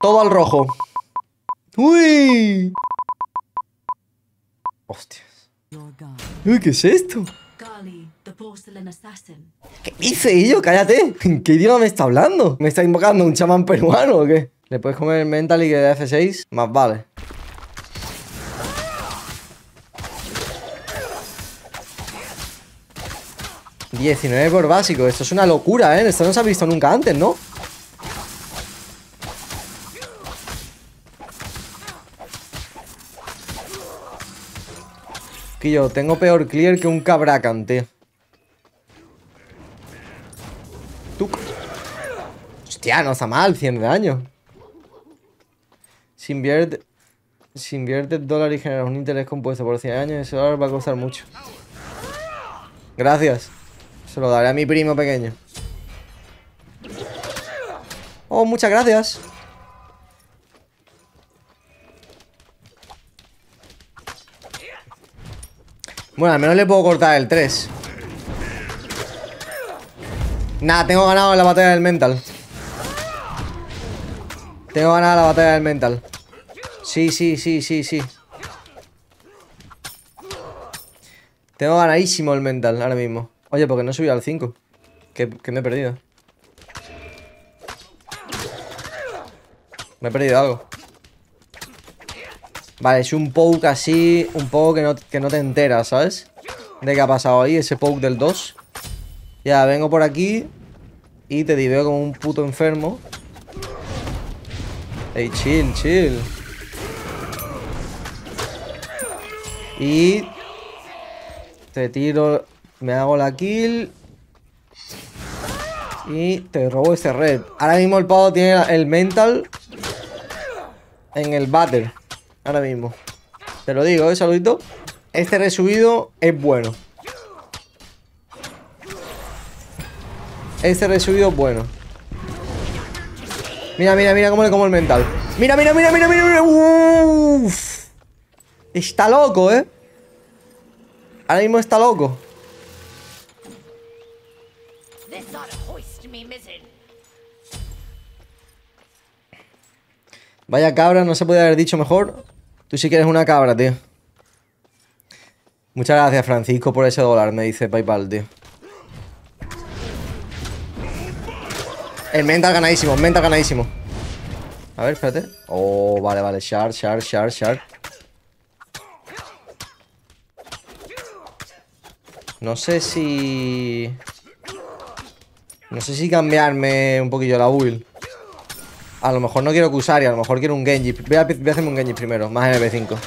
Todo al rojo. ¡Uy! ¡Hostias! ¡Uy, qué es esto! ¿Qué hice yo? ¡Cállate! ¿Qué idioma me está hablando? ¿Me está invocando un chamán peruano o qué? ¿Le puedes comer mental y que de F6? Más vale. $19 por básico. Esto es una locura, ¿eh? Esto no se ha visto nunca antes, ¿no? Que yo tengo peor clear que un Cabrakan, tío. Tú. Hostia, no está mal, 100 de daño. Si inviertes dólar y generas un interés compuesto por 100 años, ese dólar va a costar mucho. Gracias. Se lo daré a mi primo pequeño. Oh, muchas gracias. Bueno, al menos le puedo cortar el 3. Nada, tengo ganado la batalla del mental. Tengo ganada la batalla del mental. Sí. Tengo ganadísimo el mental ahora mismo. Oye, porque no he subido al 5. Que me he perdido. Me he perdido algo. Vale, es un poke así. Un poke que no te enteras, ¿sabes? De qué ha pasado ahí, ese poke del 2. Ya, vengo por aquí y te diveo como un puto enfermo. Ey, chill. Y te tiro. Me hago la kill y te robo este red. Ahora mismo el pavo tiene el mental en el batter. Ahora mismo. Te lo digo, ¿eh? Saludito. Este resubido es bueno. Este resubido es bueno. Mira cómo le como el mental. Mira. Uff. Está loco, ¿eh? Ahora mismo está loco. Vaya cabra, no se podía haber dicho mejor. Tú sí que eres una cabra, tío. Muchas gracias, Francisco, por ese dólar, me dice PayPal, tío. El mental ganadísimo, A ver, espérate. Oh, vale, shard. No sé si cambiarme un poquillo la build. A lo mejor no quiero Kusari, a lo mejor quiero un Genji. Voy a hacerme un Genji primero, más NB5.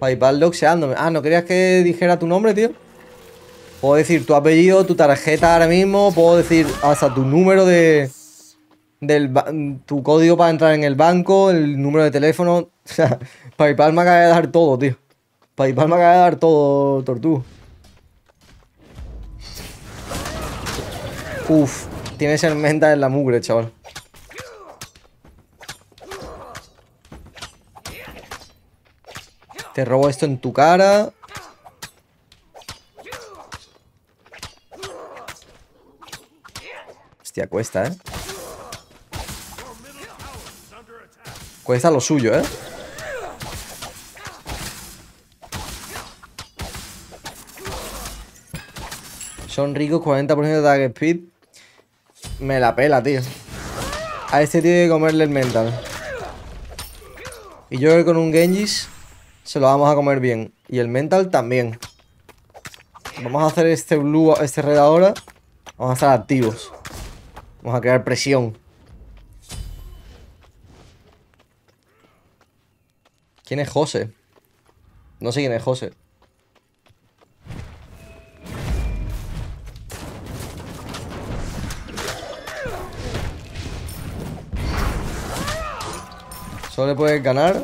PayPal doxeándome. Ah, ¿no querías que dijera tu nombre, tío? Puedo decir tu apellido, tu tarjeta ahora mismo. Puedo decir hasta tu número de... tu código para entrar en el banco, el número de teléfono. O sea, PayPal me acaba de dar todo, tío. PayPal me acaba de dar todo, Tortuga. Uf, tienes el mental en la mugre, chaval. Te robo esto en tu cara. Hostia, cuesta, ¿eh? Cuesta lo suyo, ¿eh? Son ricos, 40% de attack speed. Me la pela, tío. A este tío hay que comerle el mental. Y yo creo que con un Genjis se lo vamos a comer bien. Y el mental también. Vamos a hacer este blue, este red ahora. Vamos a estar activos. Vamos a crear presión. ¿Quién es José? No sé quién es José. Solo le puedes ganar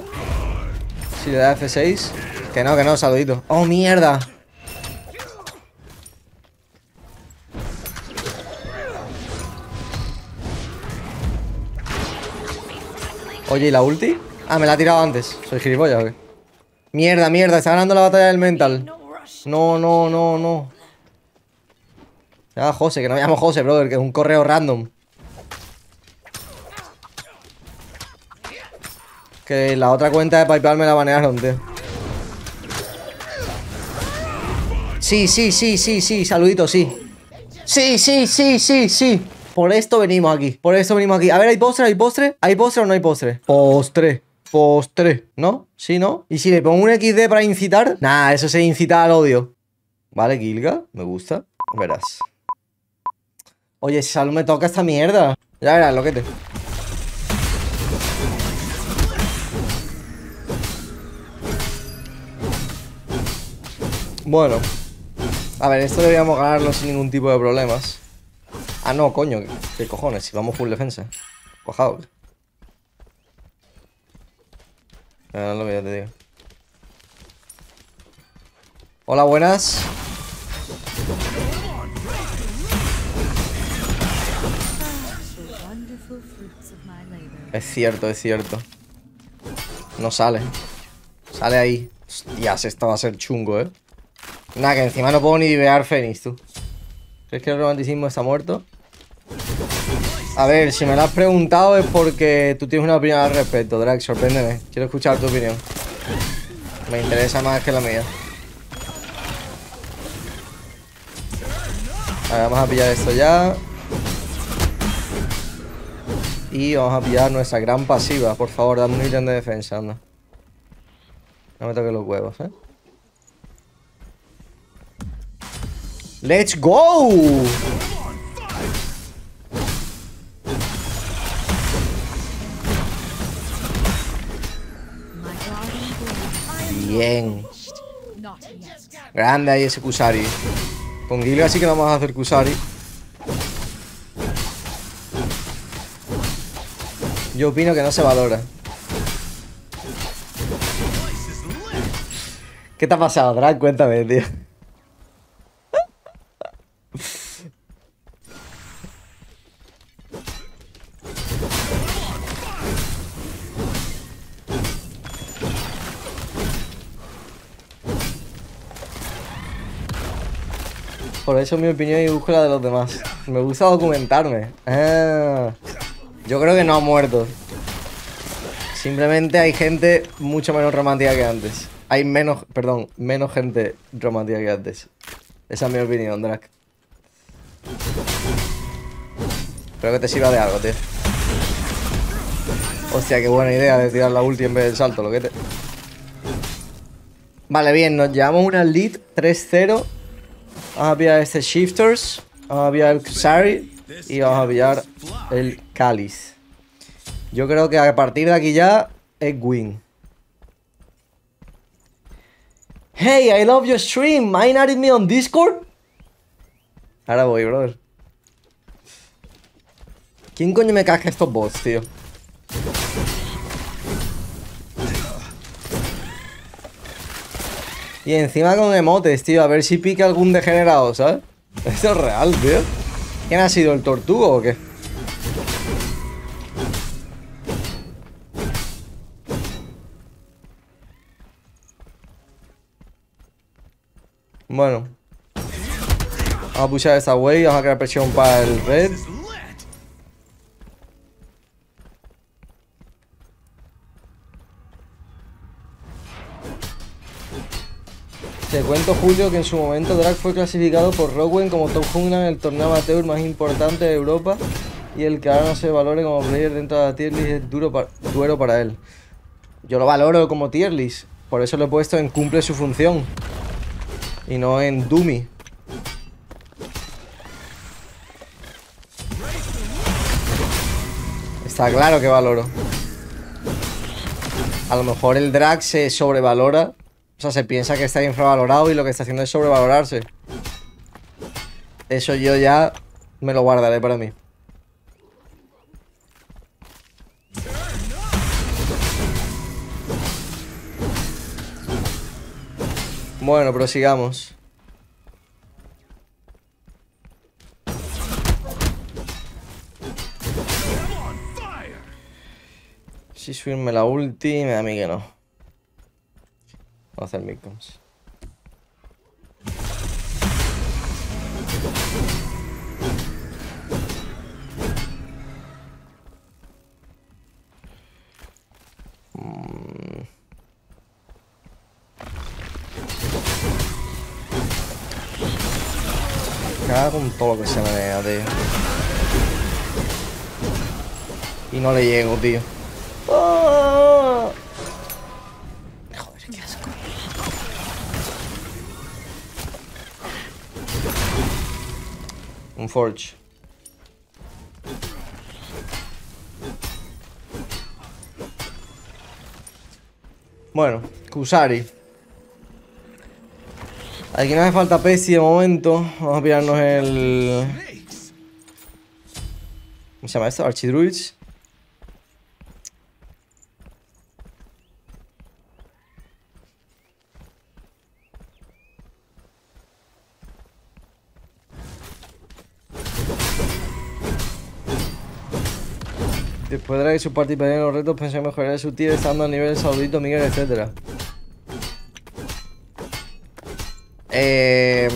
si le da F6. Que no, saludito. ¡Oh, mierda! Oye, ¿y la ulti? Ah, me la ha tirado antes. Soy gilipollas, ¿o qué? Mierda, está ganando la batalla del mental. No. Se llama José, que no me llamo José, brother, que es un correo random. Que la otra cuenta de PayPal me la banearon, tío. Sí, saludito, sí. Sí. Por esto venimos aquí, A ver, ¿hay postre? ¿Hay postre o no hay postre? Postre. ¿No? ¿Sí, no? ¿Y si le pongo un XD para incitar? Nah, eso se incita al odio. Vale, Gilga, me gusta. Verás. Oye, Sal me toca esta mierda. Ya verás, loquete. Bueno. A ver, esto deberíamos ganarlo sin ningún tipo de problemas. Ah, no, coño. ¿Qué cojones? Si vamos full defensa. Cojado. No lo que ya te digo. Hola, buenas. Es cierto. No sale. Sale ahí. Hostias, esta va a ser chungo, ¿eh? Nada, que encima no puedo ni vivear Fénix, tú. ¿Crees que el romanticismo está muerto? A ver, si me lo has preguntado es porque tú tienes una opinión al respecto, Drag. Sorpréndeme. Quiero escuchar tu opinión. Me interesa más que la mía. A ver, vamos a pillar esto ya. Y vamos a pillar nuestra gran pasiva. Por favor, dame un ítem de defensa, anda. No me toques los huevos, ¿eh? ¡Let's go! Bien. Grande ahí ese Kusari. Con Gilga sí que vamos a hacer Kusari. Yo opino que no se valora. ¿Qué te ha pasado, Drag? Cuéntame, tío. Por eso mi opinión y busco la de los demás. Me gusta documentarme. Ah, yo creo que no ha muerto. Simplemente hay gente mucho menos romántica que antes. Hay menos, perdón, menos gente romántica que antes. Esa es mi opinión, Drag. Espero que te sirva de algo, tío. Hostia, qué buena idea de tirar la ulti en vez del salto, lo que te... Vale, bien, nos llevamos una lead 3-0. Vamos a pillar este Shifters. Vamos a pillar el Kusari. Y vamos a pillar el Kalis. Yo creo que a partir de aquí ya es win. Hey, I love your stream. Mind adding me on Discord. Ahora voy, brother. ¿Quién coño me casca estos bots, tío? Y encima con emotes, tío. A ver si pica algún degenerado, ¿sabes? Esto es real, tío. ¿Quién ha sido? ¿El tortugo o qué? Bueno, vamos a pushar esta wey. Vamos a crear presión para el red. Te cuento, Julio, que en su momento Drag fue clasificado por Rowen como top jungla en el torneo amateur más importante de Europa, y el que ahora no se valore como player dentro de la tier list es duro para él. Yo lo valoro como tier list, por eso lo he puesto en cumple su función. Y no en Dummy. Está claro que valoro. A lo mejor el Drag se sobrevalora. O sea, se piensa que está infravalorado y lo que está haciendo es sobrevalorarse. Eso yo ya me lo guardaré para mí. Bueno, prosigamos. Si subirme la ulti, me da a mí que no. Vamos a hacer midcoms. cago en todo lo que se me vea, tío. Y no le llego, tío. ¡Oh! Joder, qué asco. Un forge. Bueno, Kusari. Aquí no hace falta Pepsi de momento. Vamos a pillarnos el... ¿Cómo se llama esto? Archidruid. Después de que su participación en los retos, pensé mejorar su tier estando a nivel Saudito, Miguel, etc.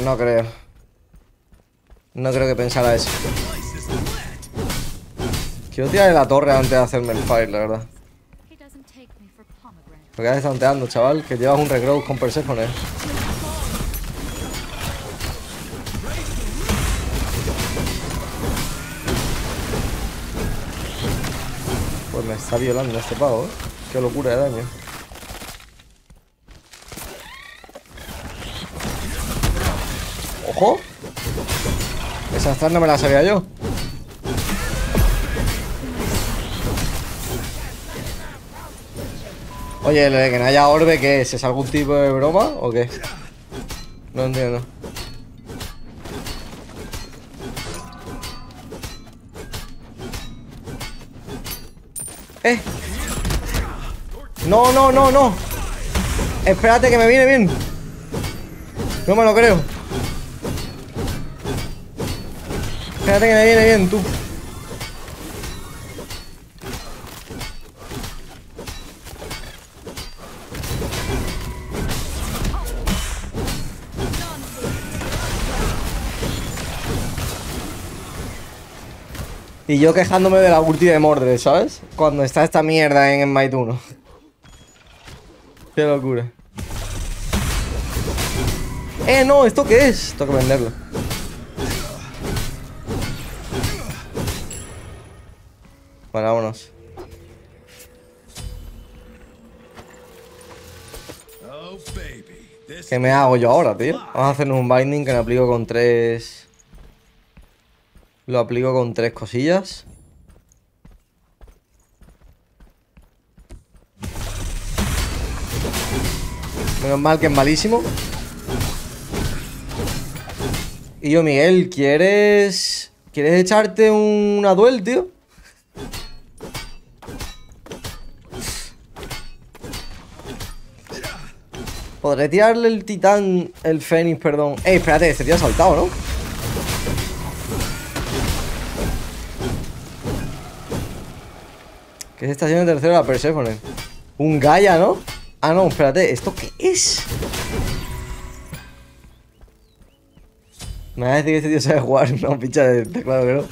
No creo. No creo que pensara eso. Quiero tirar de la torre antes de hacerme el fire, la verdad. Lo que haces tanteando, chaval, que llevas un regrowth con Persephone. Pues me está violando este pavo, ¿eh? Qué locura de daño. ¡Ojo! Esa stun no me la sabía yo. Oye, lo de que no haya orbe, ¿qué es? ¿Es algún tipo de broma o qué? No entiendo. No, no, no, no. Espérate que me viene bien. No me lo creo. Espérate que me viene bien, tú. Y yo quejándome de la ulti de Mordred, ¿sabes? Cuando está esta mierda en Smite 1. Qué locura. No, ¿esto qué es? Tengo que venderlo. Bueno, vámonos. ¿Qué me hago yo ahora, tío? Vamos a hacernos un binding que lo aplico con tres... Lo aplico con tres cosillas. Menos mal que es malísimo. Y yo, Miguel, ¿quieres... ¿Quieres echarte una duel, tío? Podré tirarle el titán... El fénix, perdón. Espérate, este tío ha saltado, ¿no? ¿Qué se está haciendo el tercero de la Persephone? Un Gaia, ¿no? Ah, no, espérate, ¿esto qué es? Me vas a decir que este tío sabe jugar, no, picha, está claro que no.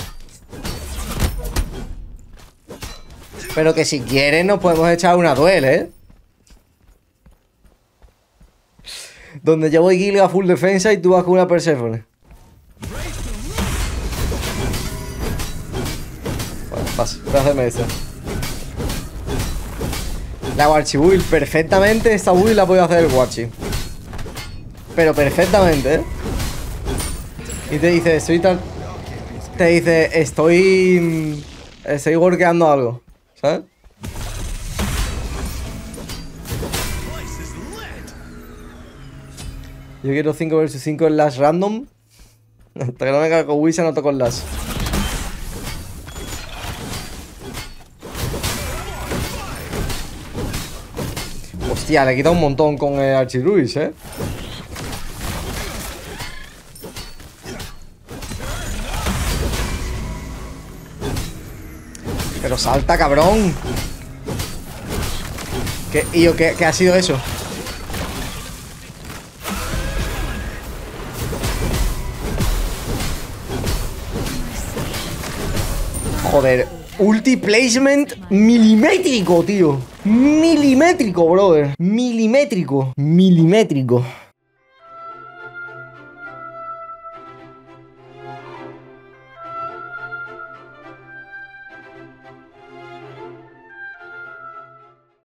Pero que si quieres nos podemos echar una duel, ¿eh? Donde yo voy Gilga full defensa y tú vas con una Persephone. Bueno, paso, voy a hacerme esto. La Warchi build, perfectamente esta build la puedo hacer el Warchi. Pero perfectamente, ¿eh? Y te dice, estoy tal... Te dice, estoy workeando algo, ¿sabes? Yo quiero 5 vs 5 en Lash random. Hasta que no me cargo Wisa no toco el Lash. Hostia, le he quitado un montón con el Archidruid, ¿eh? Pero salta, cabrón. ¿Qué, yo, qué ha sido eso? Joder, ulti placement milimétrico, tío. Milimétrico, brother. Milimétrico.